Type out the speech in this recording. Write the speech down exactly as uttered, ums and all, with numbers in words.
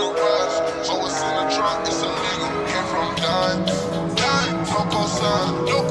otherwise. So it's in the trunk, it's illegal. Came from dime, dime, no cosign, no.